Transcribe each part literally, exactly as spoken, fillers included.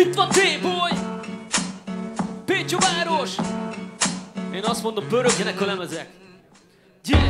Itt van Téboly, Pécs a város. Én azt mondom, pörögjenek a lemezek. Yeah.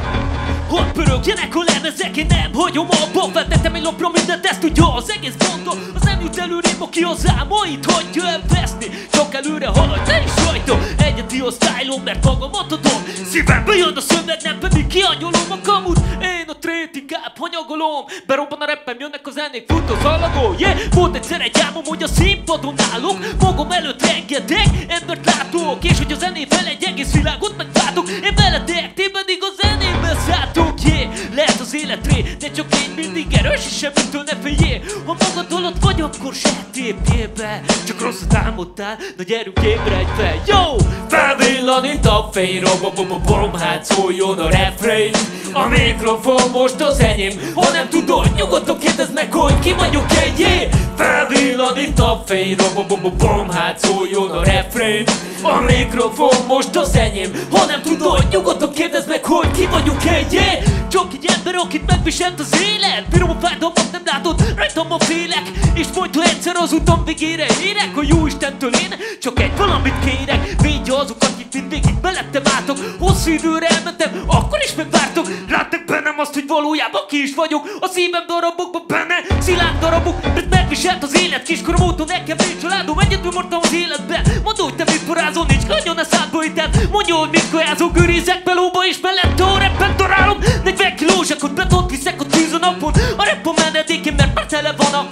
Hogy pörögjenek a lemezek, én nem hagyom abba. Feltettem egy lapra mindent, ezt tudja az egész gondol. Az nem jut előrébb, aki az álmait hagyja elveszni. Csak előre haladj, ne is rajta. Egyedi a sztájlom, mert magamat adom. Szívembe jön a szöveg, nem pedig kiangyolom a kamut. Én a trét inkább hanyagolom. Berobban a rappem, jönnek a zenék, fut az alagó. Yeah. Volt egyszer egy álmom, hogy a színpadon állok. Magam előtt rengeteg embert látok. És hogy a zenével egy egész világot megváltok. Én veletek, ti pedig a zenébe szálltok. Yeah. Lehet az életré, de csak én mindig erős, és semmitől ne féljél. Ha magad alatt vagy, akkor se tépjél be. Csak rosszat álmodtál, na gyerünk ébredj fel. Jó! Felvillan itt a fény, robabababom, hát szóljon a refrain. A mikrofon most az enyém, ha nem tudod, nyugodtan kérdezd meg, hogy ki vagyok én, yeah. Felvillan itt a fény, robabababom, hát szóljon a refrain. A mikrofon most az enyém, ha nem tudod, nyugodtan kérdezd meg, hogy ki vagyok én, yeah. Csak egy ember, akit megviselt az élet. Bírom a fájdalmat, nem látod, rajtam a félek. És majd, ha egyszer az utam végére érek, a jó Istentől én csak egy valamit kérek. Védje azok, akik mindig itt belettem álltok. Hosszú időre elmentem, akkor is megvártok. Láttak bennem azt, hogy valójában ki is vagyok. A szívem darabokban benne, szilárd darabok. Mert megviselt az élet, kiskorom óta nekem nincs családom. Egyedül maradtam az életben. Mondd, hogy te mit porázol, nincs kanyon a szádba ited. Mondja, hogy mit kajázol, görézek belóba és mellett a reppen darálom. negyven kiló zsákot betont viszek a tűz a napon. A rap a menedékén, mert már tele van a...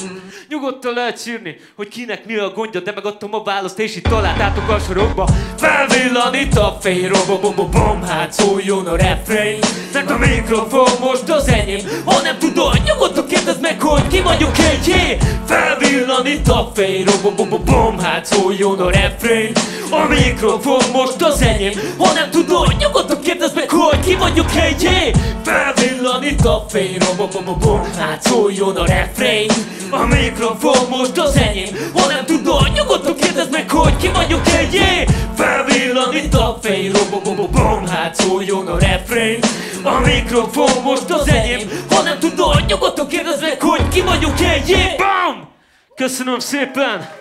Nyugodtan lehet sírni, hogy kinek mi a gondja, de megadtam a választ, és itt találtátok a sorokba. Felvillan itt a fény, robabababom, hát szóljon a refrain. Mert a mikrofon most az enyém, ha nem tudod, nyugodtan kérdezd meg, hogy ki vagyok én, yeah. Felvillan itt a fény, robabababom, hát szóljon a refrain. A mikrofon most az enyém, ha nem tudod, nyugodtan kérdezd meg, hogy ki vagyok én, yeah. Felvillan itt a fény, robabababom, hát szóljon a refrain. A mikrofon most az enyém, ha nem tudod, nyugodtan kérdezd meg, hogy ki vagyok én, yeah. Felvillan itt a fény, robabababom, hát szóljon a refrain. A mikrofon most az enyém, ha nem tudod, nyugodtan kérdezd meg, hogy ki vagyok én, yeah. Bam! Köszönöm szépen!